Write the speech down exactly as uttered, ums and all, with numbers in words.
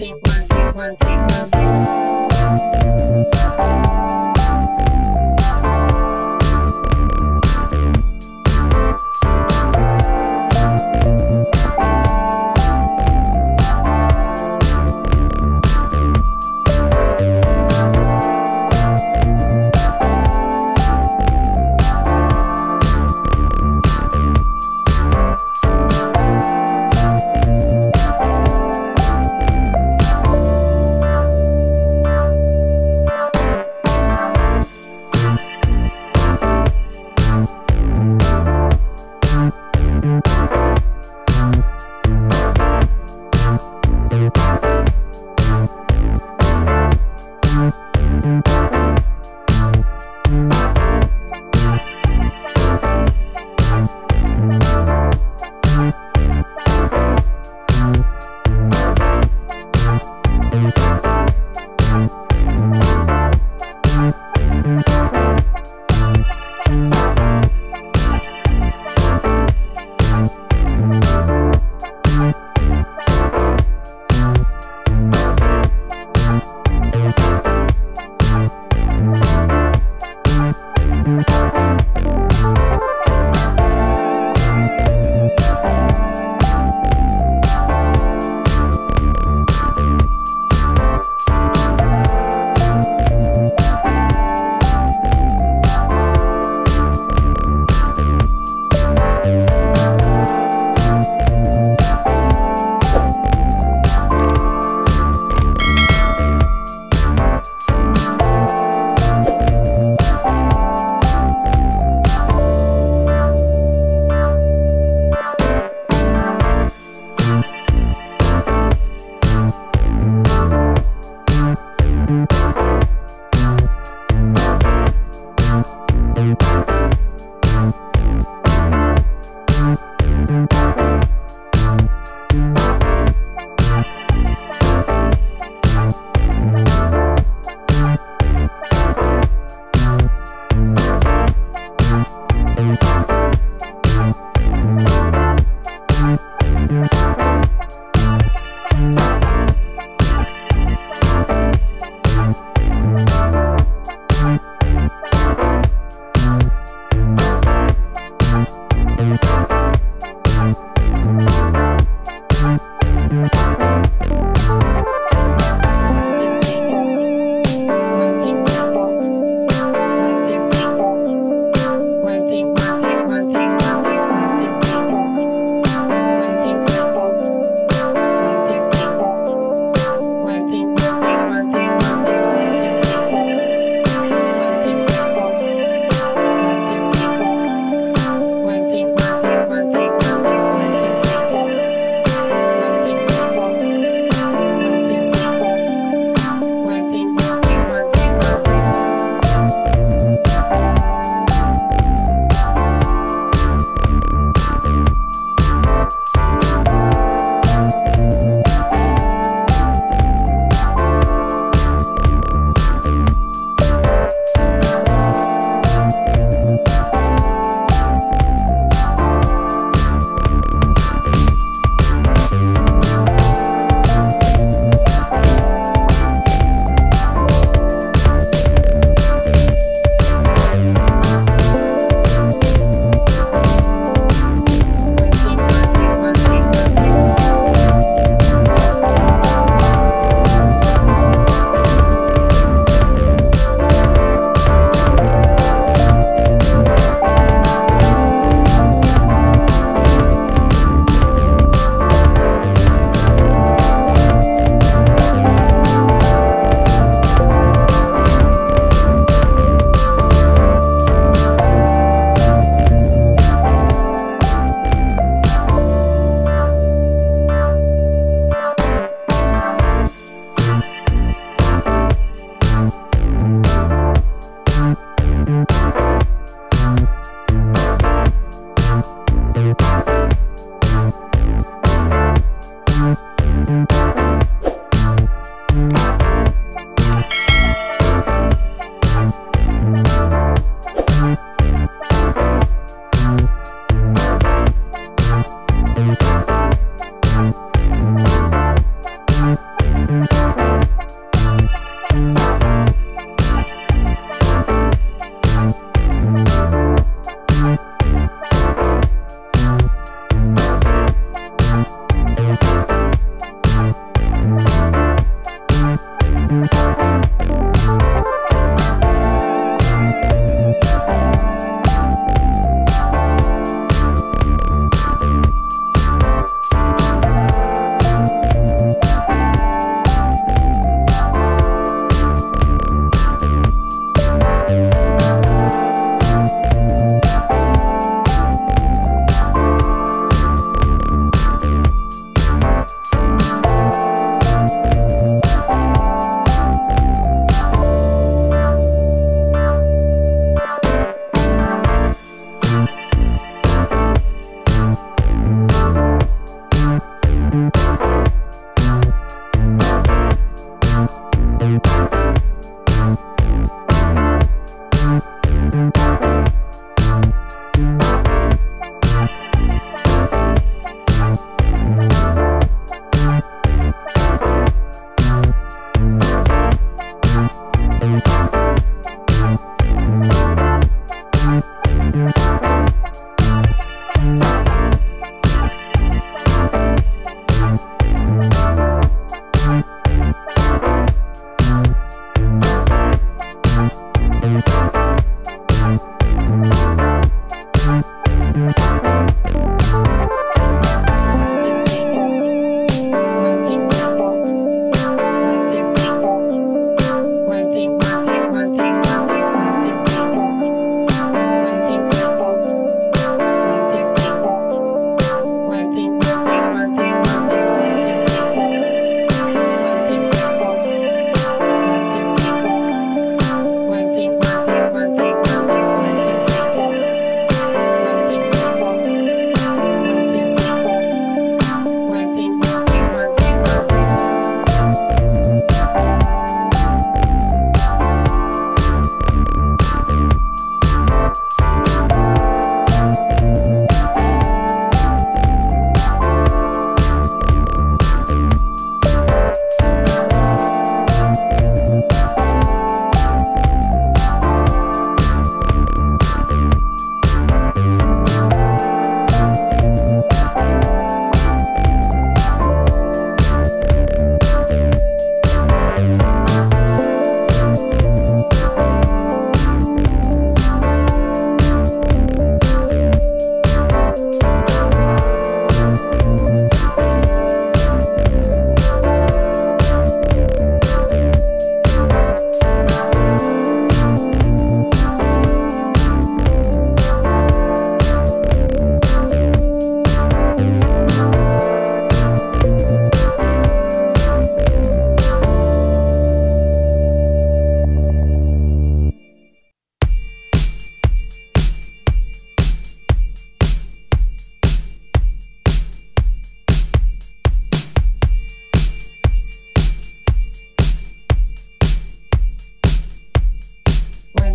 Bye.